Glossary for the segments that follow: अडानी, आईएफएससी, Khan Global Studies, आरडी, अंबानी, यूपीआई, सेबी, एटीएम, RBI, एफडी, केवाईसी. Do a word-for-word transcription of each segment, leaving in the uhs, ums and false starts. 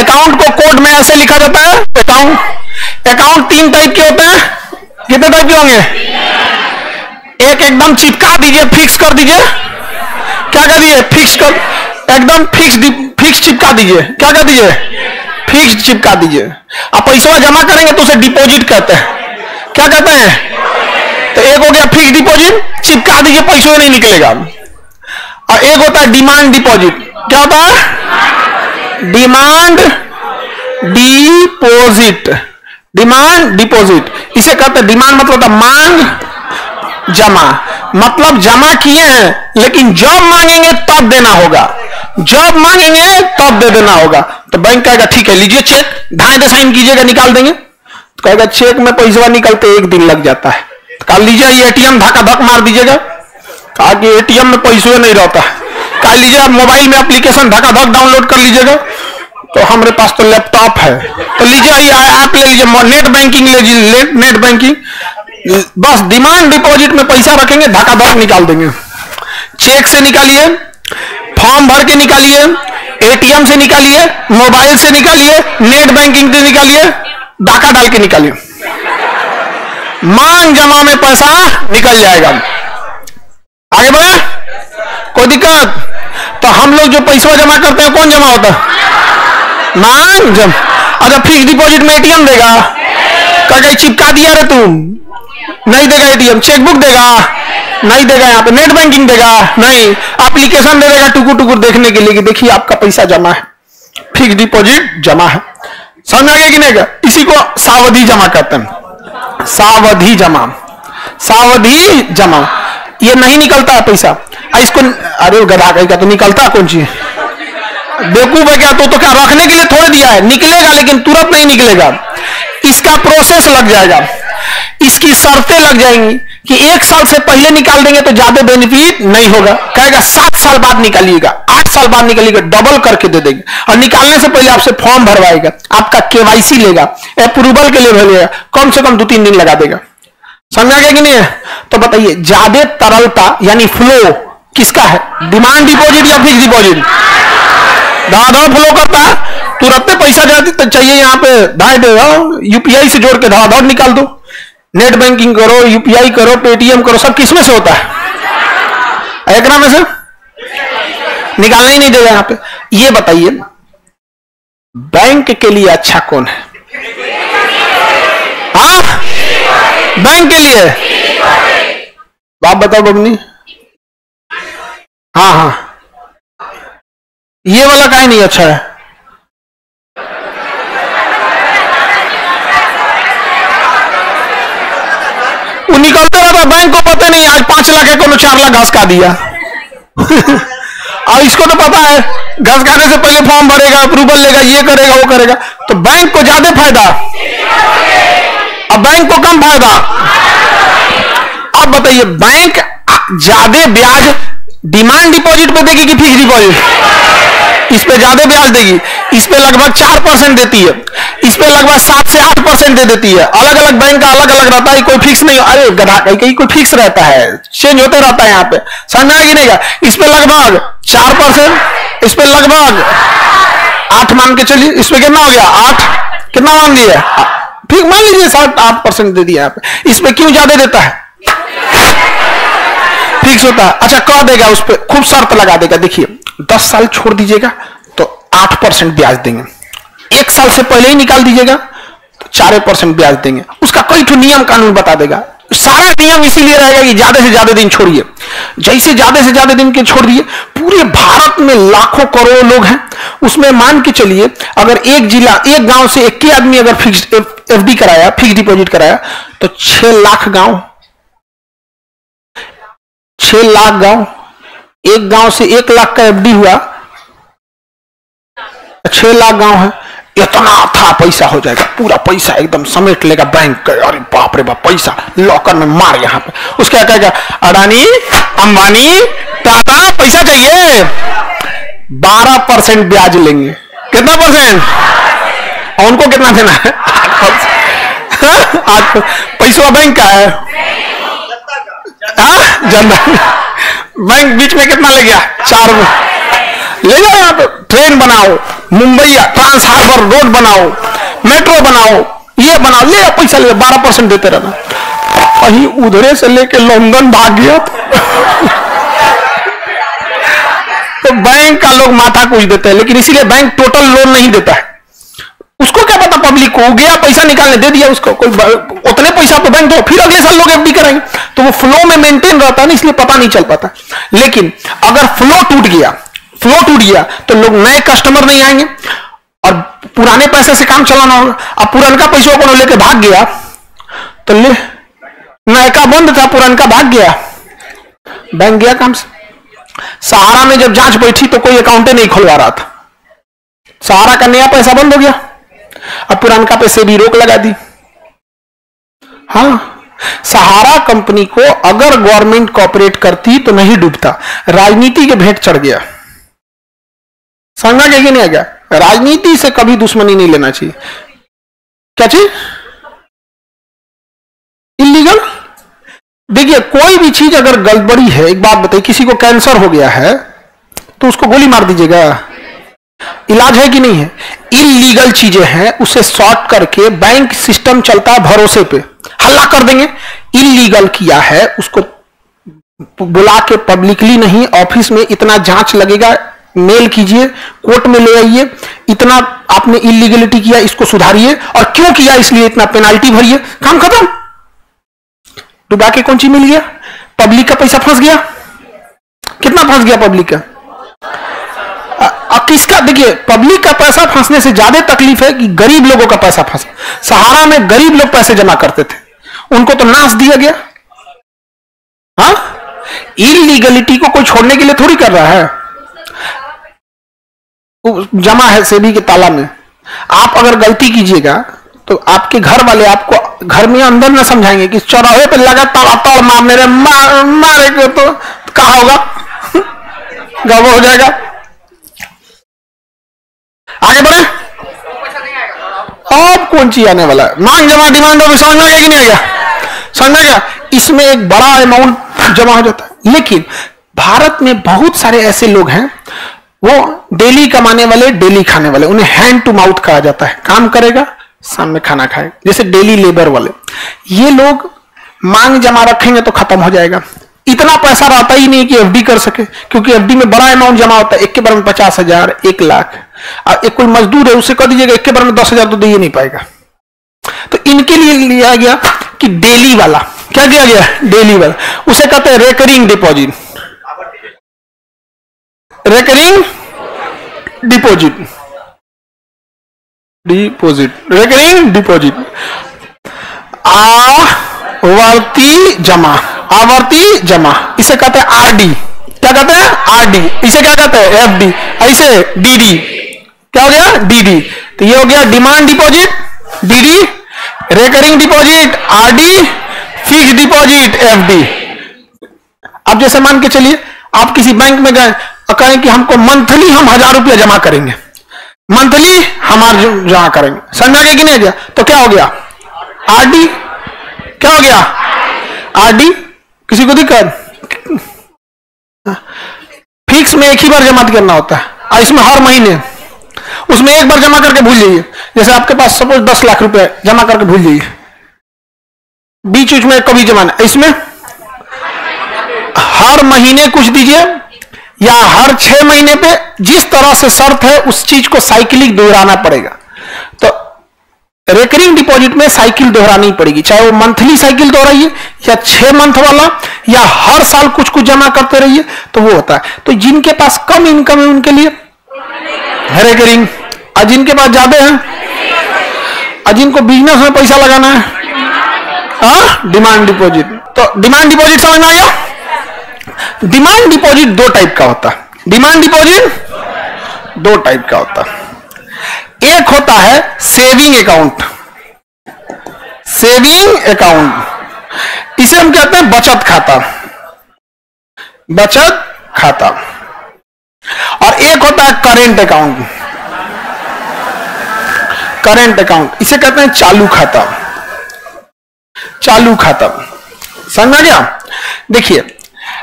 Account को court में ऐसे लिखा जाता है। अकाउंट अकाउंट तीन टाइप के होते हैं। कितने टाइप के होंगे? एक एकदम चिपका दीजिए, फिक्स कर दीजिए। क्या कर दीजिए? फिक्स कर, एकदम फिक्स फिक्स चिपका दीजिए। क्या कर दीजिए? फिक्स चिपका दीजिए। आप पैसा जमा करेंगे तो उसे डिपॉजिट कहते हैं। क्या कहते हैं? तो एक हो गया फिक्स डिपॉजिट, चिपका दीजिए, पैसा नहीं निकलेगा। और एक होता है डिमांड डिपॉजिट। क्या होता है? Demand deposit. डिमांड डिपॉजिट इसे कहते हैं। डिमांड मतलब होता है मांग जमा, मतलब जमा किए हैं लेकिन जॉब मांगेंगे तब देना होगा। जॉब मांगेंगे तब दे देना होगा। तो बैंक कहेगा ठीक है, लीजिए चेक, धागे साइन कीजिएगा, निकाल देंगे। तो कहेगा चेक में पैसा निकलते एक दिन लग जाता है। तो कहा लीजिए ये एटीएम धक्का धक मार दीजिएगा। कहा कि एटीएम में पैसा नहीं रहता है। कहा लीजिए आप मोबाइल में एप्लीकेशन धक्का धक डाउनलोड कर लीजिएगा। तो हमारे पास तो लैपटॉप है, तो लीजिए आप ले लीजिए, नेट बैंकिंग ले लीजिए, नेट बैंकिंग। बस डिमांड डिपॉजिट में पैसा रखेंगे, धक्का धक निकाल देंगे। चेक से निकालिए, फॉर्म भर के निकालिए, एटीएम से निकालिए, मोबाइल से निकालिए, नेट बैंकिंग से निकालिए, धक्का डाल के निकालिए। मांग जमा में पैसा निकल जाएगा। आगे बढ़े, कोई दिक्कत? तो हम लोग जो पैसा जमा करते हैं कौन जमा होता है? मांग जब। अच्छा फिक्स डिपॉजिट में एटीएम देगा? कहीं चिपका दिया रे तुम, नहीं देगा एटीएम। चेकबुक देगा? नहीं देगा। यहाँ पे नेट बैंकिंग देगा? नहीं। एप्लीकेशन दे देगा टुकुर टुकुर देखने के लिए कि देखिए आपका पैसा जमा है। फिक्स डिपॉजिट जमा है, समझ आ गया कि नहीं? इसी को सावधि जमा कहते हैं। सावधि जमा, सावधि जमा ये नहीं निकलता है पैसा। इसको अरे गधा कहीं का तो निकलता है, कौन चीज बेवकूफ है क्या? तो, तो क्या रखने के लिए थोड़े दिया है? निकलेगा लेकिन तुरंत नहीं निकलेगा। इसका प्रोसेस लग जाएगा, इसकी शर्तें लग जाएंगी कि एक साल से पहले निकाल देंगे तो ज्यादा बेनिफिट नहीं होगा। कहेगा सात साल बाद निकालिएगा, आठ साल बाद निकालिएगा, डबल करके दे देंगे। और निकालने से पहले आपसे फॉर्म भरवाएगा, आपका केवाईसी लेगा, अप्रूवल के लिए भरेगा, कम से कम दो तीन दिन लगा देगा। समझ आ गया कि नहीं? तो बताइए ज्यादा तरलता यानी फ्लो किसका है? डिमांड डिपॉजिट या फिक्स डिपॉजिट? धारा फ्लो करता है, तुरंत पैसा चाहिए। यहाँ पे धाय यूपीआई से जोड़ के धारा धार निकाल दो। नेट बैंकिंग करो, यूपीआई करो, पेटीएम करो, सब किसमें से होता है? एक नाम में से निकालना ही नहीं देगा। यहाँ पे ये बताइए बैंक के लिए अच्छा कौन है? हाँ बैंक के लिए आप बताओ बबनी। हाँ हाँ ये वाला का ही नहीं अच्छा है। वो निकलते रहता, बैंक को पता नहीं आज पांच लाख है, को चार लाख घस खा दिया। और इसको तो पता है घस खाने से पहले फॉर्म भरेगा, अप्रूवल लेगा, ये करेगा वो करेगा। तो बैंक को ज्यादा फायदा और बैंक को कम फायदा। अब बताइए बैंक ज्यादा ब्याज डिमांड डिपॉजिट पे देगी कि फिक्स डिपॉजिट? इस पे ज्यादा ब्याज देगी। इस पे लगभग चार परसेंट देती है, इस पे लगभग सात से आठ परसेंट दे देती है। अलग अलग बैंक का अलग अलग रहता है, कोई फिक्स नहीं। अरे गधा कहीं कहीं कोई फिक्स रहता है, चेंज होते रहता है। यहाँ पे समझ आएगी नहीं का? इस पे लगभग चार परसेंट, इस पे लगभग आठ, मान के चलिए। इसमें कितना हो गया? आठ। कितना मान लिया? ठीक मान लीजिए सात आठ परसेंट दे दिया। इसमें क्यों ज्यादा देता है? फिक्स होता है। अच्छा कह देगा, उस पर खूब शर्त लगा देगा। देखिए दस साल छोड़ दीजिएगा तो आठ परसेंट ब्याज देंगे, एक साल से पहले ही निकाल दीजिएगा तो चार परसेंट ब्याज देंगे। उसका कई तो नियम कानून बता देगा। सारा नियम इसीलिए रहेगा कि ज्यादा से ज्यादा दिन छोड़िए। जैसे ज्यादा से ज्यादा दिन के छोड़ दिए, पूरे भारत में लाखों करोड़ों लोग हैं, उसमें मान के चलिए अगर एक जिला एक गांव से एक ही आदमी अगर फिक्स एफडी कराया, फिक्स डिपॉजिट कराया, तो छह लाख गांव छह लाख गांव एक गांव से एक लाख का एफडी हुआ, छह लाख गांव है। इतना था पैसा हो जाएगा, पूरा पैसा एकदम समेट लेगा बैंक। अरे बाप रे बाप, पैसा लॉकर में मार। यहाँ पे उसका कहेगा अडानी अंबानी टाटा पैसा चाहिए। बारह परसेंट ब्याज लेंगे। कितना परसेंट? और उनको कितना देना है? आठ। पैसा बैंक का है जनता। बैंक बीच में कितना लग गया? चार ले जाओ, यहाँ पे ट्रेन बनाओ, मुंबई ट्रांस हार्बर रोड बनाओ, मेट्रो बनाओ, ये बनाओ, ले जाओ पैसा, ले बारह परसेंट देते रहना। कहीं उधरे से लेके लंदन भाग गया तो बैंक का लोग माथा कूट देते हैं, लेकिन इसीलिए बैंक टोटल लोन नहीं देता है। उसको क्या पता पब्लिक को, गया पैसा निकालने दे दिया उसको, कोई उतने पैसा तो बैंक दो, फिर अगले साल लोग एफडी कराएंगे, तो वो फ्लो में मेंटेन रहता है ना, इसलिए पता नहीं चल पाता। लेकिन अगर फ्लो टूट गया, फ्लो टूट गया तो लोग नए कस्टमर नहीं आएंगे और पुराने पैसे से काम चलाना होगा। अब पुराना पैसा को लेके भाग गया तो ले नया का बंद था, पुराना भाग गया, बैंक गया काम से। सहारा में जब जांच बैठी तो कोई अकाउंटेंट नहीं खुलवा रहा था, सहारा का नया पैसा बंद हो गया, अब पुराना पैसे भी रोक लगा दी। हाँ, सहारा कंपनी को अगर गवर्नमेंट कॉपरेट करती तो नहीं डूबता, राजनीति के भेंट चढ़ गया। समझ में कि नहीं आ गया? राजनीति से कभी दुश्मनी नहीं लेना चाहिए। क्या चीज इलीगल? देखिए, कोई भी चीज अगर गड़बड़ी है, एक बात बताइए, किसी को कैंसर हो गया है तो उसको गोली मार दीजिएगा, इलाज है कि नहीं है? इलीगल चीजें हैं, उसे शॉर्ट करके बैंक सिस्टम चलता है भरोसे पे, हल्ला कर देंगे। इलीगल किया है उसको बुला के पब्लिकली नहीं, ऑफिस में इतना जांच लगेगा, मेल कीजिए, कोर्ट में ले आइए, इतना आपने इलीगलिटी किया, इसको सुधारिए और क्यों किया, इसलिए इतना पेनाल्टी भरिए, काम खत्म। डुबा के कौन चीज मिल गया? पब्लिक का पैसा फंस गया। कितना फंस गया पब्लिक का? किसका? देखिए, पब्लिक का पैसा फंसने से ज्यादा तकलीफ है कि गरीब लोगों का पैसा फंसा। सहारा में गरीब लोग पैसे जमा करते थे, उनको तो नाश दिया गया। हाँ, इलीगलिटी को कोई छोड़ने के लिए थोड़ी कर रहा है। जमा है सेबी के ताला में, आप अगर गलती कीजिएगा तो आपके घर वाले आपको घर में अंदर ना समझाएंगे कि चौराहे पे लगातार आता और मार मेरे मार मारे को, तो कहा होगा गवा हो जाएगा। आगे बढ़े, अब कौन चीज आने वाला है? मांग जमा डिमांड होगी, समझ में आया कि नहीं आया? समझ में आया? इसमें एक बड़ा अमाउंट जमा हो जाता है। लेकिन भारत में बहुत सारे ऐसे लोग हैं, वो डेली कमाने वाले, डेली खाने वाले, उन्हें हैंड टू माउथ कहा जाता है, काम करेगा शाम में खाना खाएगा, जैसे डेली लेबर वाले। ये लोग मांग जमा रखेंगे तो खत्म हो जाएगा, इतना पैसा रहता ही नहीं कि एफडी कर सके, क्योंकि एफडी में बड़ा अमाउंट जमा होता है, एक के बार में पचास हजार, एक लाख। और एक कोई मजदूर है, उसे कह दीजिएगा एक के बार में दस हजार तो दे ही नहीं पाएगा। तो इनके लिए लिया गया कि डेली वाला, क्या किया गया? डेली वाला, उसे कहते हैं recurring deposit. Recurring deposit deposit recurring deposit आवर्ती जमा, आवर्ती जमा, इसे कहते हैं आरडी। क्या कहते हैं? आरडी। इसे क्या कहते हैं? एफडी। ऐसे डीडी, क्या हो गया? डीडी। तो ये हो गया demand deposit, DD, recurring deposit, आरडी, fix deposit, एफडी। अब जैसे मान के चलिए आप किसी बैंक में गए और कहें कि हमको मंथली हम हजार रुपया जमा करेंगे, मंथली हमारे जमा करेंगे, समझ में कि नहीं गया? तो क्या हो गया? आरडी। क्या हो गया? आरडी। किसी को दिक्कत? फिक्स में एक ही बार जमा करना होता है और इसमें हर महीने, उसमें एक बार जमा करके भूल जाइए। जैसे आपके पास सपोज दस लाख रुपए जमा करके भूल जाइए, बीच बीच में कभी जमा नहीं, इसमें हर महीने कुछ दीजिए या हर छह महीने पे, जिस तरह से शर्त है उस चीज को साइकिलिक दोहराना पड़ेगा। तो रेकरिंग डिपॉजिट में साइकिल दोहरानी पड़ेगी, चाहे वो मंथली साइकिल दोहराइए या छह मंथ वाला या हर साल कुछ कुछ जमा करते रहिए, तो वो होता है। तो जिनके पास कम इनकम है उनके लिए रेकरिंग, और जिनके पास ज्यादा है और जिनको बिजनेस में पैसा लगाना है, डिमांड डिपॉजिट। तो डिमांड डिपॉजिट समझ में आया? डिमांड डिपॉजिट दो टाइप का होता है, डिमांड डिपॉजिट दो टाइप का होता है। एक होता है सेविंग अकाउंट, सेविंग अकाउंट, इसे हम कहते हैं बचत खाता, बचत खाता। और एक होता है करेंट अकाउंट, करेंट अकाउंट, इसे कहते हैं चालू खाता, चालू खाता। समझ गया? देखिए,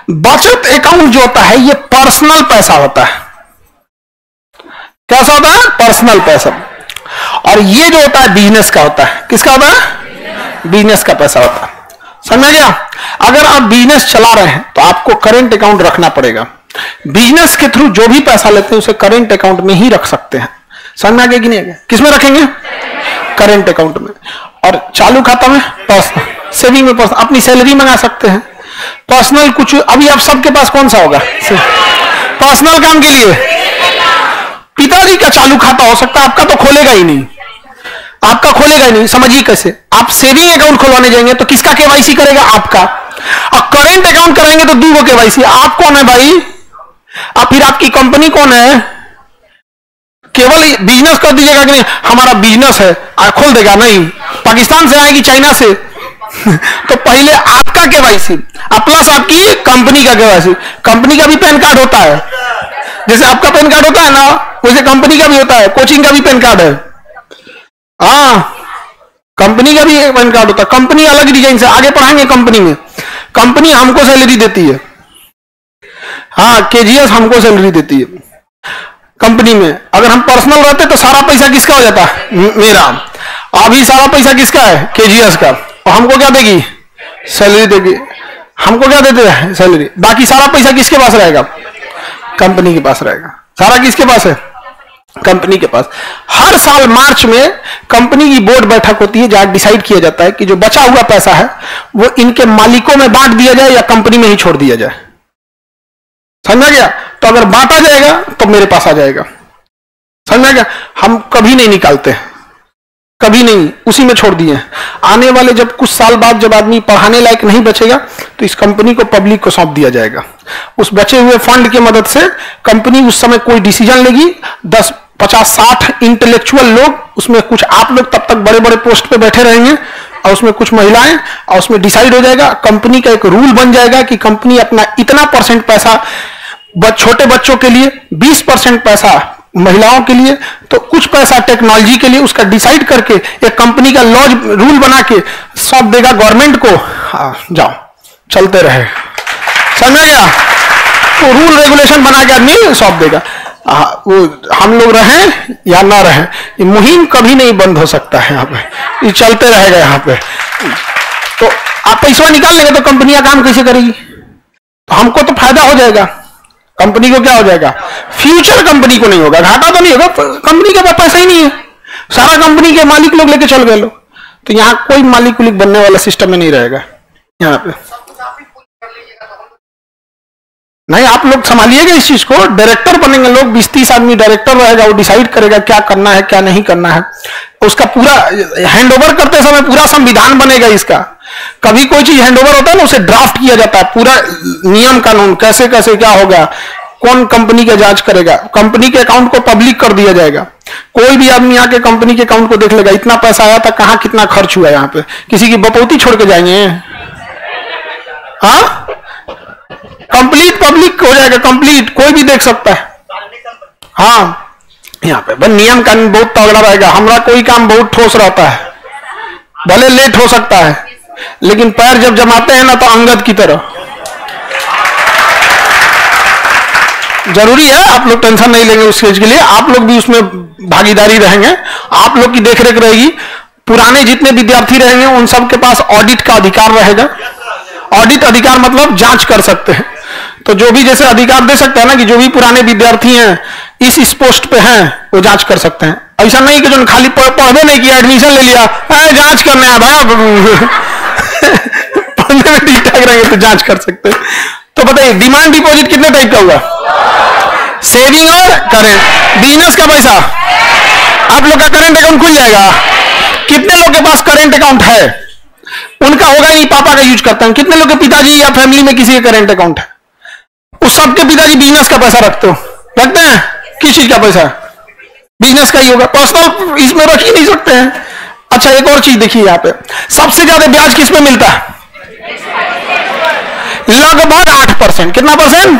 बचत अकाउंट जो होता है ये पर्सनल पैसा होता है, कैसा होता है? पर्सनल पैसा। और ये जो होता है बिजनेस का होता है। किसका होता है? बिजनेस का पैसा होता है। समझ गया? अगर आप बिजनेस चला रहे हैं तो आपको करेंट अकाउंट रखना पड़ेगा। बिजनेस के थ्रू जो भी पैसा लेते हैं उसे करेंट अकाउंट में ही रख सकते हैं। समझ में आ गया कि नहीं? किसमें रखेंगे? करेंट अकाउंट में। और चालू खाता में पर्सनल, सेविंग में पर्सनल, अपनी सैलरी मंगा सकते हैं। पर्सनल कुछ अभी आप सबके पास कौन सा होगा? पर्सनल काम के लिए पिताजी का चालू खाता हो सकता है, आपका तो खोलेगा ही नहीं। आपका खोलेगा ही नहीं। समझिए कैसे, आप सेविंग अकाउंट खुलवाने जाएंगे तो किसका केवाईसी करेगा? आपका। और करेंट अकाउंट कराएंगे तो दो को केवाईसी। आप कौन है भाई? आप फिर आपकी कंपनी कौन है? केवल बिजनेस कर दीजिएगा कि नहीं, हमारा बिजनेस है, आप खोल देगा नहीं, पाकिस्तान से आएगी, चाइना से तो पहले आपका केवाईसी प्लस आपकी कंपनी का केवाईसी। कंपनी का भी पैन कार्ड होता है, जैसे आपका पैन कार्ड होता है ना, वैसे कंपनी का भी होता है। कोचिंग का भी पैन कार्ड है, हाँ, कंपनी का भी पैन कार्ड होता है। कंपनी अलग डिजाइन से आगे पढ़ाएंगे। कंपनी में कंपनी हमको सैलरी देती है, हाँ, केजीएस हमको सैलरी देती है कंपनी में। अगर हम पर्सनल रहते तो सारा पैसा किसका हो जाता? मेरा। अभी सारा पैसा किसका है? केजीएस का। और हमको क्या देगी? सैलरी देगी। हमको क्या देते हैं? सैलरी। बाकी सारा पैसा किसके पास रहेगा? कंपनी के पास रहेगा। सारा किसके पास है? कंपनी के पास। हर साल मार्च में कंपनी की बोर्ड बैठक होती है, जहां डिसाइड किया जाता है कि जो बचा हुआ पैसा है वो इनके मालिकों में बांट दिया जाए या कंपनी में ही छोड़ दिया जाए। समझा गया? तो अगर बांटा जाएगा तो मेरे पास आ जाएगा। समझा गया? हम कभी नहीं निकालते, कभी नहीं, उसी में छोड़ दिए। आने वाले जब कुछ साल बाद जब आदमी पढ़ाने लायक नहीं बचेगा तो इस कंपनी को पब्लिक को सौंप दिया जाएगा। उस बचे हुए फंड की मदद से कंपनी उस समय कोई डिसीजन लेगी। दस पचास साठ इंटेलेक्चुअल लोग उसमें, कुछ आप लोग तब तक बड़े बड़े पोस्ट पे बैठे रहेंगे और उसमें कुछ महिलाएं, और उसमें डिसाइड हो जाएगा। कंपनी का एक रूल बन जाएगा कि कंपनी अपना इतना परसेंट पैसा छोटे बच्चों के लिए, बीस परसेंट पैसा महिलाओं के लिए, तो कुछ पैसा टेक्नोलॉजी के लिए, उसका डिसाइड करके एक कंपनी का लॉज रूल बना के सौंप देगा गवर्नमेंट को। आ, जाओ चलते रहे। समझा? तो रूल रेगुलेशन बना के आदमी सौंप देगा। आ, वो हम लोग रहें या ना रहें, ये मुहिम कभी नहीं बंद हो सकता है। यहाँ पे ये चलते रहेगा। यहाँ पे तो आप पैसा निकाल लेंगे तो कंपनियां काम कैसे करेगी? तो हमको तो फायदा हो जाएगा, कंपनी को क्या हो जाएगा? फ्यूचर कंपनी को नहीं होगा, घाटा तो नहीं होगा। कंपनी के पास पैसा ही नहीं है, सारा कंपनी के मालिक लोग लेके चल गए लोग। तो यहाँ कोई मालिक उलिक बनने वाला सिस्टम में नहीं रहेगा। यहाँ पे नहीं, आप लोग संभालिएगा इस चीज को। डायरेक्टर बनेंगे लोग, बीस तीस आदमी डायरेक्टर रहेगा, वो डिसाइड करेगा क्या करना है क्या नहीं करना है। उसका पूरा हैंड ओवर करते समय पूरा संविधान बनेगा इसका। कभी कोई चीज हैंडओवर होता है ना, उसे ड्राफ्ट किया जाता है, पूरा नियम कानून कैसे कैसे क्या होगा, कौन कंपनी का जांच करेगा। कंपनी के अकाउंट को पब्लिक कर दिया जाएगा। कोई भी आदमी आके कंपनी के अकाउंट को देख लेगा, इतना पैसा आया था, कहां कितना खर्च हुआ। यहाँ पे किसी की बपौती छोड़ के जाएंगे? हाँ, कंप्लीट पब्लिक हो जाएगा, कंप्लीट कोई भी देख सकता है। हाँ, यहाँ पे बस नियम कानून बहुत तगड़ा रहेगा। हमारा कोई काम बहुत ठोस रहता है, भले लेट हो सकता है, लेकिन पैर जब जमाते हैं ना तो अंगद की तरह। जरूरी है आप लोग टेंशन नहीं लेंगे उस चीज के लिए, आप लोग भी उसमें भागीदारी रहेंगे, आप लोग की देखरेख रहेगी। पुराने जितने विद्यार्थी रहेंगे उन सब के पास ऑडिट का अधिकार रहेगा। ऑडिट अधिकार मतलब जांच कर सकते हैं। तो जो भी जैसे अधिकार दे सकते हैं ना कि जो भी पुराने विद्यार्थी हैं इस इस पोस्ट पे हैं वो जांच कर सकते हैं। ऐसा नहीं कि जो खाली पढ़े नहीं किया, एडमिशन ले लिया, जांच करने आ रहा पढ़ने में ठीक ठाक रहेंगे तो जांच कर सकते हैं। तो बताइए, डिमांड डिपॉजिट कितने टाइप का होगा? सेविंग और करेंट। बिजनेस का पैसा आप लोग का करेंट अकाउंट खुल जाएगा। कितने लोग के पास करेंट अकाउंट है? उनका होगा ही नहीं, पापा का यूज करते हैं। कितने लोग के पिताजी या फैमिली में किसी का करेंट अकाउंट है? उस सबके पिताजी बिजनेस का पैसा रखते हो, रखते हैं। किस चीज का पैसा? बिजनेस का ही होगा। पर्सनल इसमें रख ही नहीं सकते हैं। अच्छा, एक और चीज देखिए, यहाँ पे सबसे ज्यादा ब्याज किस पे मिलता है? लगभग आठ परसेंट। कितना परसेंट?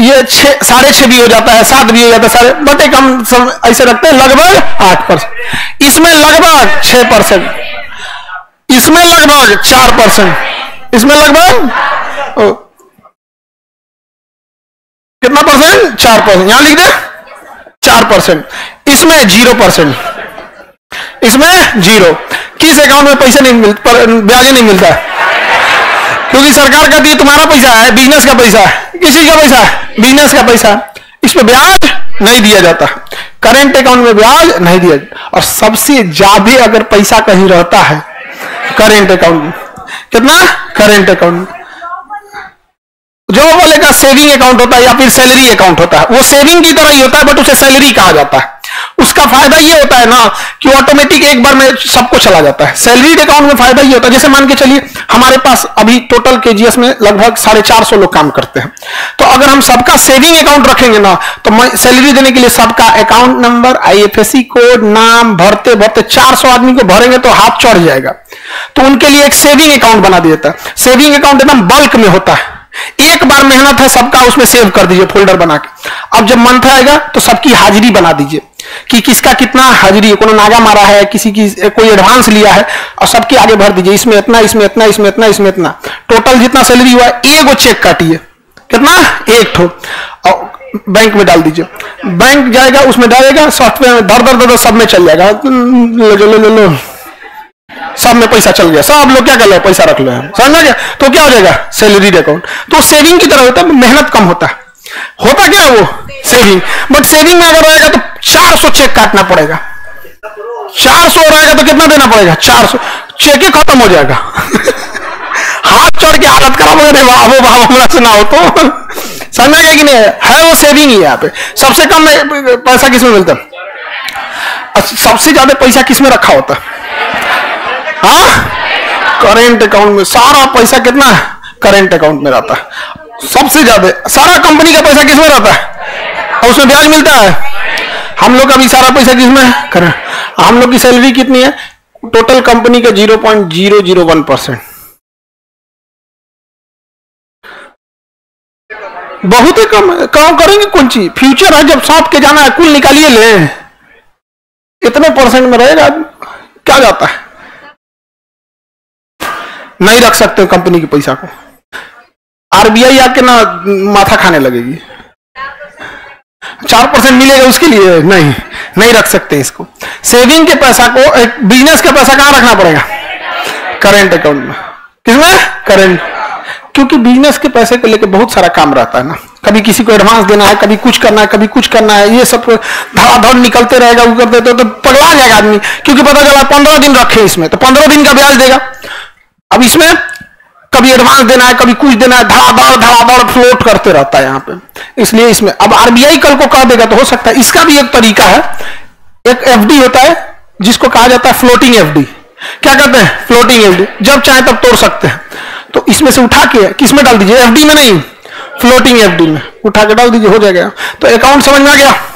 ये छह, साढ़े छह भी हो जाता है, सात भी हो जाता है, साढ़े बटे कम ऐसे रखते हैं। लगभग आठ परसेंट इसमें, लगभग छह परसेंट इसमें, लगभग चार परसेंट इसमें, लगभग कितना परसेंट? चार परसेंट। यहां लिख दे चार परसेंट, इसमें जीरो परसेंट, इसमें जीरो। किस अकाउंट में पैसा नहीं मिलता, ब्याज नहीं मिलता है, क्योंकि सरकार कहती है तुम्हारा पैसा है, बिजनेस का पैसा है, किसी का पैसा है, बिजनेस का पैसा है, इसमें ब्याज नहीं दिया जाता, करेंट अकाउंट में ब्याज नहीं दिया जाता। और सबसे ज्यादा अगर पैसा कहीं रहता है करेंट अकाउंट में, कितना करेंट अकाउंट, जो बोले का सेविंग अकाउंट होता है या फिर सैलरी अकाउंट होता है, वो सेविंग की तरह ही होता है बट उसे सैलरी कहा जाता है। उसका फायदा ये होता है ना कि ऑटोमेटिक एक बार में सबको चला जाता है। सैलरीड अकाउंट में फायदा ये होता है, जैसे मान के चलिए हमारे पास अभी टोटल केजीएस में लगभग साढ़े चार सौ लोग काम करते हैं, तो अगर हम सबका सेविंग अकाउंट रखेंगे ना तो सैलरी देने के लिए सबका अकाउंट नंबर, आईएफएससी कोड, नाम भरते भरते चार सौ आदमी को भरेंगे तो हाथ चढ़ जाएगा। तो उनके लिए एक सेविंग अकाउंट बना दिया जाता है। सेविंग अकाउंट एकदम बल्क में होता है, एक बार मेहनत है सबका, उसमें सेव कर दीजिए फोल्डर बना के। अब जब मंथ आएगा तो सबकी हाजिरी बना दीजिए कि किसका कितना हाजिरी है, कोई नागा मारा है, किसी की कोई एडवांस लिया है, और सबके आगे भर दीजिए, इसमें इतना, इसमें इतना, इसमें इतना, इसमें इतना, टोटल जितना सैलरी हुआ एक वो चेक काटिए, कितना एक ठो, और बैंक में डाल दीजिए। बैंक जाएगा, उसमें डालेगा, सॉफ्टवेयर में दर दर दर सब में चल जाएगा, सब में पैसा चल गया, सब लोग क्या कर रहे हैं पैसा रख लो, समझ गया। तो क्या हो जाएगा सैलरीड अकाउंट, तो सेविंग की तरह होता है, मेहनत कम होता है, होता क्या वो सेविंग, बट सेविंग में अगर रहेगा तो चार सौ चेक काटना पड़ेगा, चार सौ रहेगा तो कितना देना पड़ेगा, चार सौ चेक ही खत्म हो जाएगा हाथ चढ़ के हालत खराब हो जाएगा, बाबू बाबू हमरा से ना हो तो समझ गया कि नहीं है? है वो सेविंग ही। यहाँ पे सबसे कम पैसा किसमें मिलता, सबसे ज्यादा पैसा किसमें रखा होता, करेंट अकाउंट में। सारा पैसा कितना करेंट अकाउंट में रहता है सबसे ज्यादा, सारा कंपनी का पैसा किसमें रहता है और उसमें ब्याज मिलता है। हम लोग का भी सारा पैसा किसमें करें, हम लोग की सैलरी कितनी है टोटल कंपनी का zero point zero zero one percent, बहुत ही कम है। काम करेंगे कौन चीज, फ्यूचर है जब सौंप के जाना है, कुल निकालिए ले, इतने परसेंट में रहेगा क्या जाता है, नहीं रख सकते कंपनी के पैसा को। आरबीआई आके ना माथा खाने लगेगी, चार परसेंट मिलेगा उसके लिए, नहीं नहीं रख सकते इसको। सेविंग के पैसा को, बिजनेस का पैसा कहां रखना पड़ेगा, करेंट अकाउंट में, किसमें करेंट, क्योंकि बिजनेस के पैसे को लेकर बहुत सारा काम रहता है ना, कभी किसी को एडवांस देना है, कभी कुछ करना है, कभी कुछ करना है, ये सब धड़ाधड़ निकलते रहेगा, वो करते तो, तो पगला जाएगा आदमी, क्योंकि पता चला पंद्रह दिन रखे इसमें तो पंद्रह दिन का ब्याज देगा, अब इसमें कभी एडवांस देना है, कभी कुछ देना है, धड़ाधड़ धड़ाधड़ फ्लोट करते रहता है यहाँ पे, इसलिए इसमें। अब आरबीआई कल को कह देगा तो हो सकता है। इसका भी एक तरीका है, एक एफडी होता है जिसको कहा जाता है फ्लोटिंग एफडी, क्या कहते हैं फ्लोटिंग एफडी, जब चाहे तब तोड़ सकते हैं, तो इसमें से उठा के किसमें डाल दीजिए, एफडी में नहीं, फ्लोटिंग एफडी में उठा के डाल दीजिए, हो जाएगा। तो अकाउंट समझ में आ गया।